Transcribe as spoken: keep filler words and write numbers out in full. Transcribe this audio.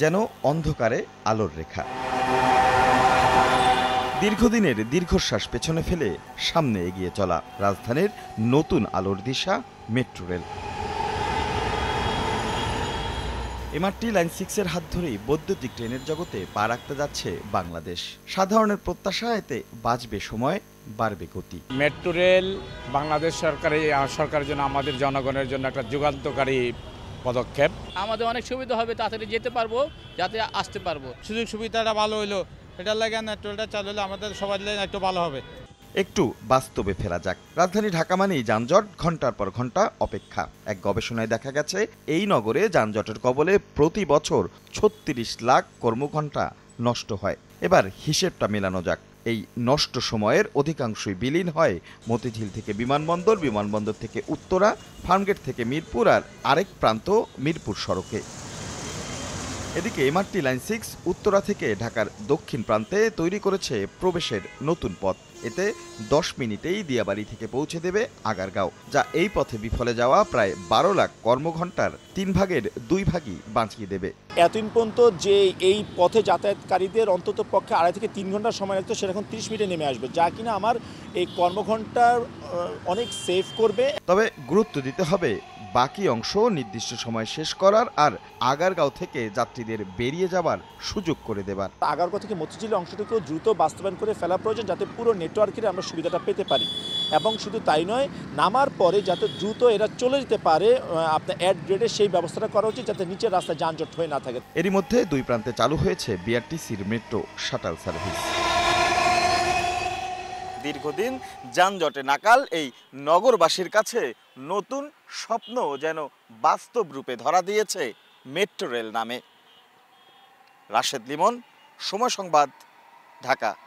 যেন অন্ধকারে আলোর রেখা। দীর্ঘদিনের দীর্ঘশ্বাস পেছনে ফেলে সামনে এগিয়ে চলা রাজধানীর নতুন আলোর দিশা মেট্রো রেল। এমআরটি লাইন সিক্সের হাত ধরেই বৈদ্যুতিক ট্রেনের জগতে পা রাখতে যাচ্ছে বাংলাদেশ। সাধারণের প্রত্যাশা, এতে বাঁচবে সময়, বাড়বে গতি। মেট্রো রেল বাংলাদেশ সরকারের সরকারের জন্য, আমাদের জনগণের জন্য একটা যুগান্তকারী পদক্ষেপ। আমাদের অনেক সুবিধা হবে, তাড়াতাড়ি যেতে পারবো, যাতে আসতে পারবো। সুযোগ সুবিধাটা ভালো হইলো, এটার লাগে মেট্রো রেলটা চালু হলে আমাদের সবার জন্য একটু ভালো হবে। একটু বাস্তবে ফেরা যাক। রাজধানী ঢাকা মানেই যানজট, ঘন্টার পর ঘন্টা অপেক্ষা। এক গবেষণায় দেখা গেছে, এই নগরে যানজটের কবলে প্রতি বছর ছত্রিশ লাখ কর্মঘণ্টা নষ্ট হয়। এবার হিসেবটা মেলানো যাক। এই নষ্ট সময়ের অধিকাংশই বিলীন হয় মতিঝিল থেকে বিমানবন্দর, বিমানবন্দর থেকে উত্তরা, ফার্মগেট থেকে মিরপুর, আর আরেক প্রান্ত মিরপুর সড়কে। এদিকে এমআরটি লাইন সিক্স উত্তরা থেকে ঢাকার দক্ষিণ প্রান্তে তৈরি করেছে প্রবেশের নতুন পথ। এতে দশ মিনিটেই দিয়াবাড়ি থেকে পৌঁছে দেবে আগারগাঁও, যা এই পথে বিফলে যাওয়া প্রায় বারো লাখ কর্মঘণ্টার তিন ভাগের দুই ভাগই বাঁচিয়ে দেবে। এতদিন পর্যন্ত যে এই পথে যাতায়াতকারীদের অন্তত পক্ষে আড়াই থেকে তিন ঘন্টা সময় লাগতো, সেটা এখন ত্রিশ মিনিটে নেমে আসবে, যা কিনা আমার এই কর্মঘণ্টার অনেক সেভ করবে। তবে গুরুত্ব দিতে হবে বাকি অংশ নির্দিষ্ট সময় শেষ করার আর আগারগাঁও থেকে যাত্রীদের বেরিয়ে যাবার সুযোগ করে দেবার। আগারগাঁও থেকে মতিঝিল অংশটিকেও দ্রুত বাস্তবায়ন করে ফেলা প্রয়োজন, যাতে পুরো নেটওয়ার্কের আমরা সুবিধাটা পেতে পারি। এবং শুধু তাই নয়, নামার পরে যাতে দ্রুত এরা চলে যেতে পারে আপনার অ্যাড গ্রেডে, সেই ব্যবস্থাটা করা উচিত, যাতে নিচের রাস্তায় যানজট হয়ে না থাকে। এরই মধ্যে দুই প্রান্তে চালু হয়েছে বিআরটিসির মেট্রো শাটল সার্ভিস। দীর্ঘদিন যানজটে নাকাল এই নগরবাসীর কাছে নতুন স্বপ্ন যেন বাস্তব রূপে ধরা দিয়েছে মেট্রো রেল নামে। রাশেদ লিমন, সময় সংবাদ, ঢাকা।